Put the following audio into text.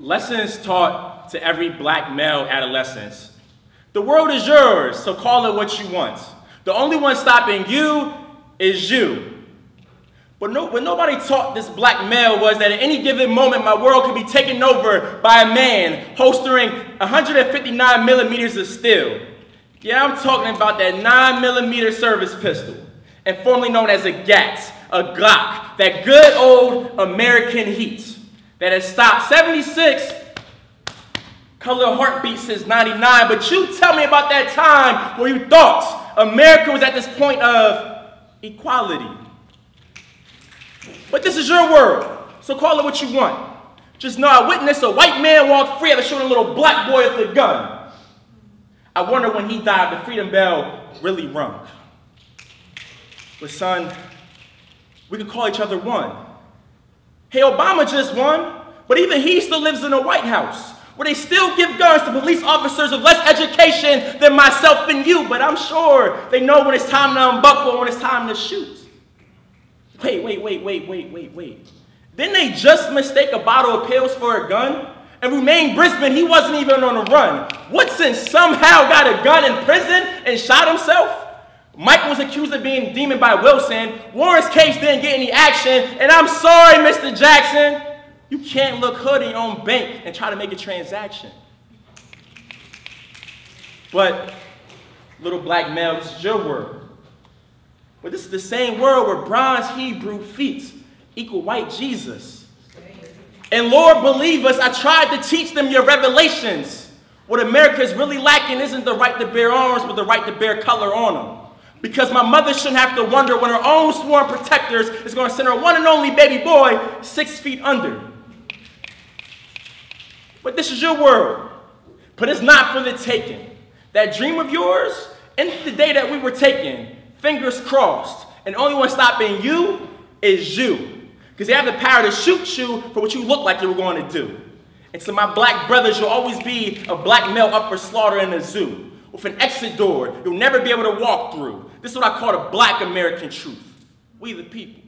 Lessons taught to every black male adolescent. The world is yours, so call it what you want. The only one stopping you is you. But what nobody taught this black male was that at any given moment, my world could be taken over by a man holstering 159 millimeters of steel. Yeah, I'm talking about that 9mm service pistol, and formerly known as a GAT, a Glock, that good old American heat that has stopped 76 color heartbeats since 99. But you tell me about that time where you thought America was at this point of equality. But this is your world, so call it what you want. Just know I witnessed a white man walk free after shooting a little black boy with a gun. I wonder when he died, the freedom bell really rung. But son, we could call each other one. Hey, Obama just won, but even he still lives in the White House, where they still give guns to police officers with less education than myself and you, but I'm sure they know when it's time to unbuckle and when it's time to shoot. Wait. Didn't they just mistake a bottle of pills for a gun? And Romaine Brisbane, he wasn't even on the run. Woodson somehow got a gun in prison and shot himself. Mike was accused of being demoned by Wilson. Warren's case didn't get any action. And I'm sorry, Mr. Jackson, you can't look hood in your own bank and try to make a transaction. But, little black male, this is your world. But this is the same world where bronze Hebrew feet equal white Jesus. And Lord, believe us, I tried to teach them your revelations. What America is really lacking isn't the right to bear arms, but the right to bear color on them. Because my mother shouldn't have to wonder when her own sworn protectors is going to send her one and only baby boy 6 feet under. But this is your world. But it's not for the taking. That dream of yours, and the day that we were taken, fingers crossed, and the only one stopping you is you. Because they have the power to shoot you for what you look like you were going to do. And to my black brothers, you'll always be a black male up for slaughter in a zoo. With an exit door you'll never be able to walk through. This is what I call the black American truth. We the people.